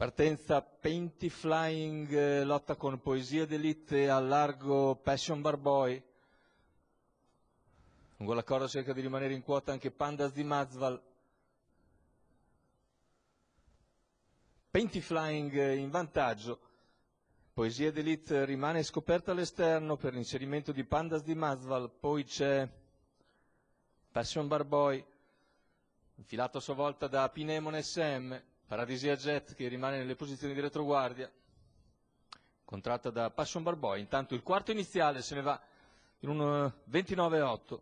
Partenza Painty Flying, lotta con Poesia d'Elite al largo Passion Barboi. Lungo la corda cerca di rimanere in quota anche Pandaz di Mazval. Painty Flying in vantaggio. Poesia d'Elite rimane scoperta all'esterno per l'inserimento di Pandaz di Mazval, poi c'è Passion Barboi, infilato a sua volta da Pin Emon SM, Paradisea Jet che rimane nelle posizioni di retroguardia, contratta da Passion Barboi. Intanto il quarto iniziale se ne va in un 29-8,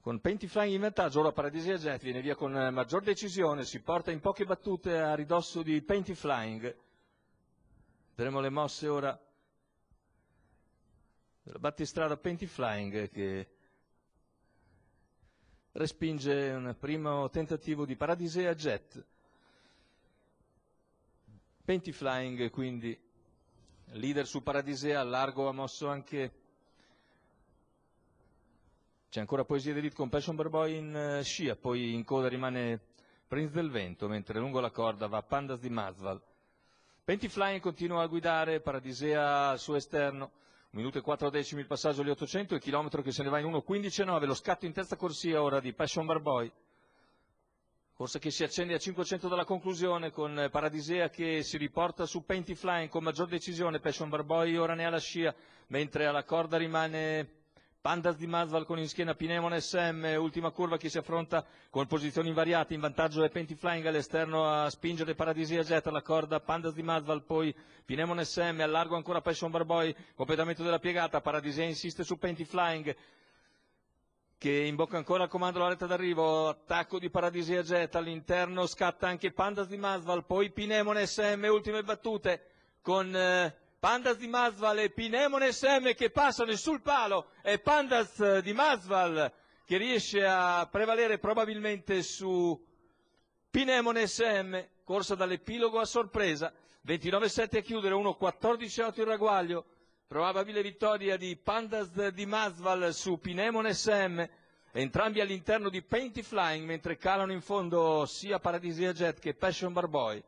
con Painty Flying in vantaggio. Ora Paradisea Jet viene via con maggior decisione, si porta in poche battute a ridosso di Painty Flying. Vedremo le mosse ora della battistrada Painty Flying che respinge un primo tentativo di Paradisea Jet. Painty Flying quindi leader su Paradisea, largo ha mosso anche, c'è ancora Poesia d'Elite con Passion Barboi in scia, poi in coda rimane Prinz del Vento, mentre lungo la corda va Pandaz di Mazval. Painty Flying continua a guidare, Paradisea al suo esterno, 1 minuto e 4 decimi il passaggio agli 800, il chilometro che se ne va in 1.15.9, lo scatto in terza corsia ora di Passion Barboi, corsa che si accende a 500 dalla conclusione con Paradisea che si riporta su Painty Flying con maggior decisione, Passion Barboi ora ne ha la scia, mentre alla corda rimane Pandaz di Mazval con in schiena Pin Emon SM, ultima curva che si affronta con posizioni invariate, in vantaggio è Painty Flying all'esterno a spingere Paradisea Jet, alla corda Pandaz di Mazval, poi Pin Emon SM, al largo ancora Passion Barboi, completamento della piegata, Paradisea insiste su Painty Flying che imbocca ancora al comando la retta d'arrivo, attacco di Paradisea Jet, all'interno scatta anche Pandaz di Mazval, poi Pin Emon SM, ultime battute con Pandaz di Mazval e Pin Emon SM che passano sul palo, e Pandaz di Mazval che riesce a prevalere probabilmente su Pin Emon SM, corsa dall'epilogo a sorpresa, 29-7 a chiudere, 1-14-8 il ragguaglio, probabile vittoria di Pandaz di Mazval su Pin Emon SM, entrambi all'interno di Painty Flying, mentre calano in fondo sia Paradisea Jet che Passion Barboi.